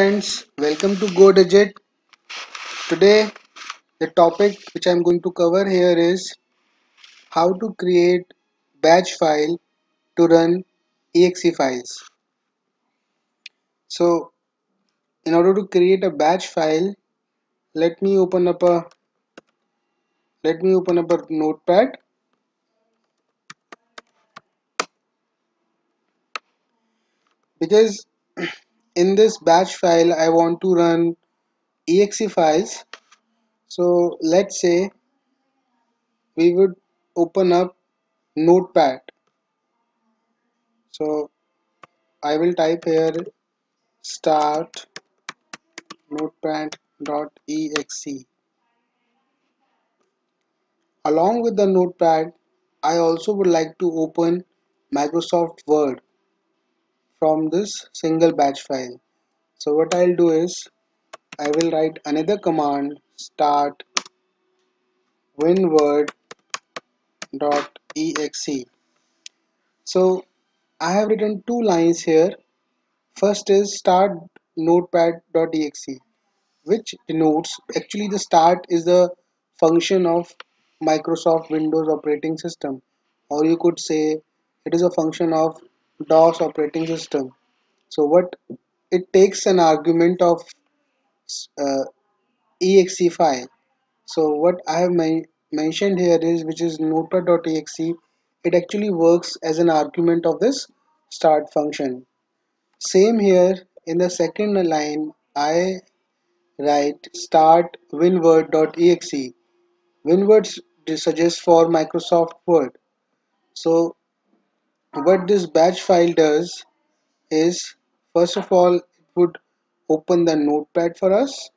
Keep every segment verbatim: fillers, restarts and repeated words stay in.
Friends, welcome to GoDigit. Today the topic which I am going to cover here is how to create batch file to run E X E files. So in order to create a batch file, let me open up a let me open up a notepad. Because in this batch file I want to run E X E files, so let's say we would open up Notepad. So I will type here start notepad dot E X E. Along with the Notepad, I also would like to open Microsoft Word from this single batch file. So what I'll do is I will write another command, start winword dot E X E. So I have written two lines here. First is start notepad dot E X E, which denotes, actually the start is the function of Microsoft Windows operating system, or you could say it is a function of DOS operating system. So what it takes an argument of uh, E X E file. So what I have men mentioned here is, which is notepad dot E X E, it actually works as an argument of this start function. Same here in the second line, I write start winword dot E X E. Winword suggests for Microsoft Word. So what this batch file does is, first of all, it would open the Notepad for us,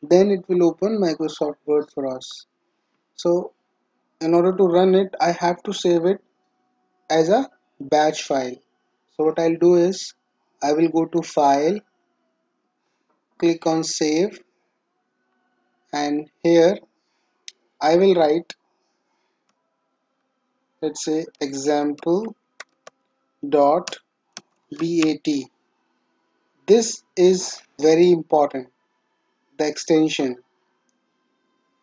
then it will open Microsoft Word for us. So in order to run it, I have to save it as a batch file. So what I'll do is I will go to File, click on Save, and here I will write, let's say, example dot bat. This is very important, the extension,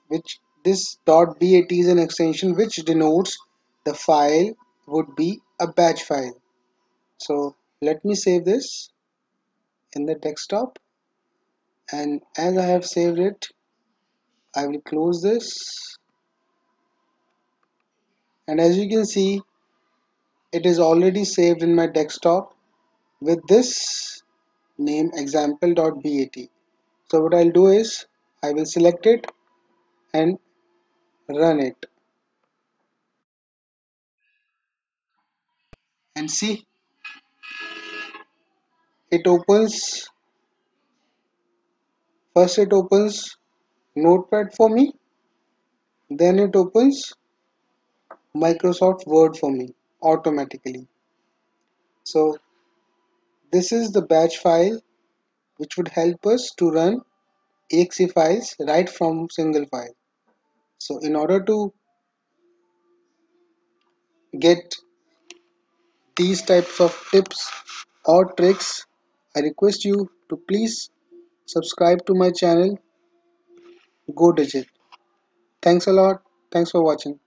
which this dot bat is an extension which denotes the file would be a batch file. So let me save this in the desktop, and as I have saved it, I will close this, and as you can see, it is already saved in my desktop with this name example dot bat. So what I'll do is I will select it and run it. And see, it opens, first it opens Notepad for me, then it opens Microsoft Word for me automatically. So this is the batch file which would help us to run E X E files right from single file. So in order to get these types of tips or tricks, I request you to please subscribe to my channel GoDigit. Thanks a lot. Thanks for watching.